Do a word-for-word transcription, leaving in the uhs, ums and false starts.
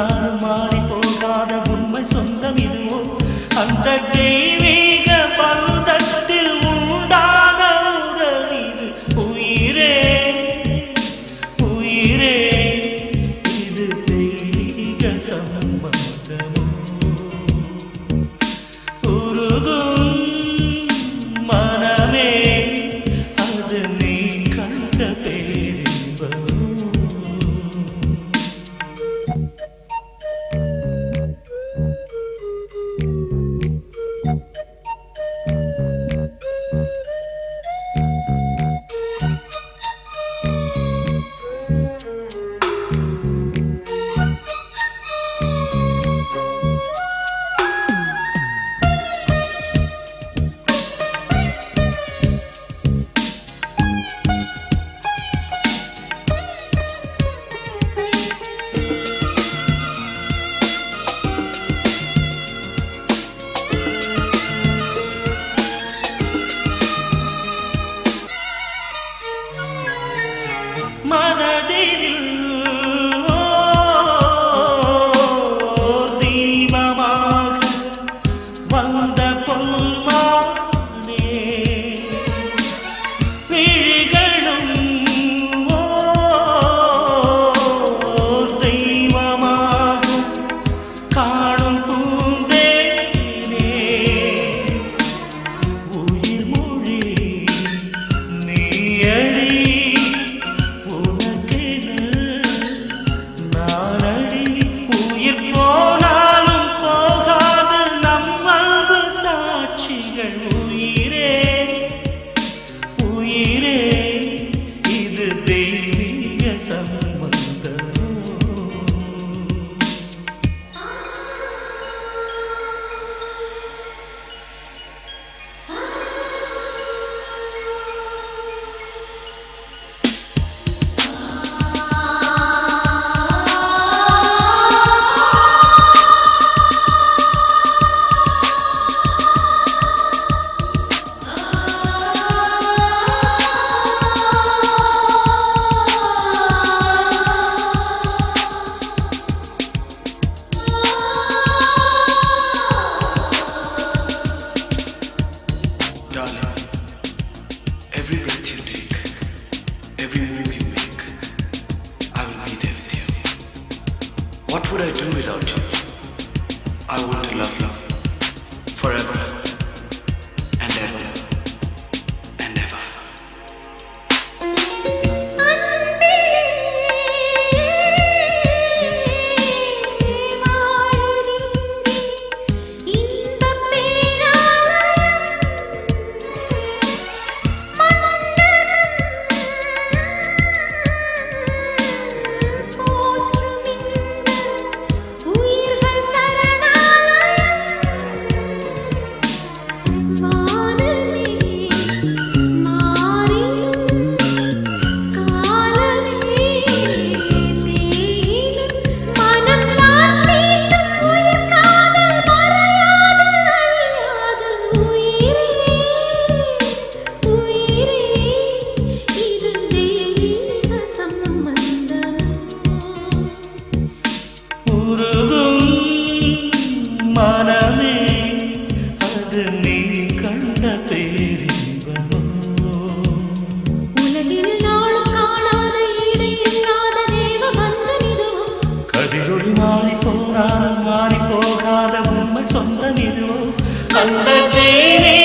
நானும் மாறி போகாத உண்மை சொந்தம் இதுவோ அந்த தெய்வீக பந்தத்தில் உண்டான உறவு இது. உயிரே உயிரே இது தெய்வீக சம்பந்தமோ உருகும் மனமே அது நீ கண்ட பேரின்பம். மனதினில் ஓர் தீபமாக வந்த பொன்மானே விழிகளும் ஓர் தெய்வமாக காணும் பூந்தேனே. உயிர் மொழி நீ எழி without you. I want to love you forever and ever and ever. மனமே அது நீ கண்ட பேரின்பம். உலகில் நாளும் காணாத இடையில்லாத தேவ பந்தம் இதுவோ கதிரொளி மாறி போனாலும் மாறி போகாத உண்மை சொந்தம் இதுவோ அந்த தேவி